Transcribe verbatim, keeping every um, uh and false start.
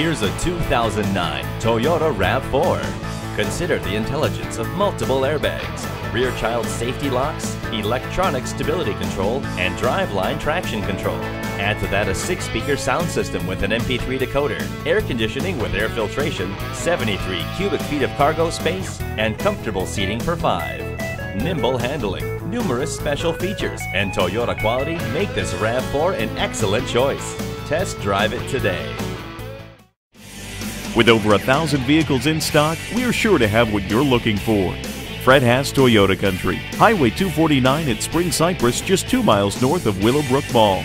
Here's a two thousand nine Toyota RAV four. Consider the intelligence of multiple airbags, rear child safety locks, electronic stability control, and driveline traction control. Add to that a six-speaker sound system with an M P three decoder, air conditioning with air filtration, seventy-three cubic feet of cargo space, and comfortable seating for five. Nimble handling, numerous special features, and Toyota quality make this RAV four an excellent choice. Test drive it today. With over a thousand vehicles in stock, we're sure to have what you're looking for. Fred Haas Toyota Country, Highway two forty-nine at Spring Cypress, just two miles north of Willowbrook Mall.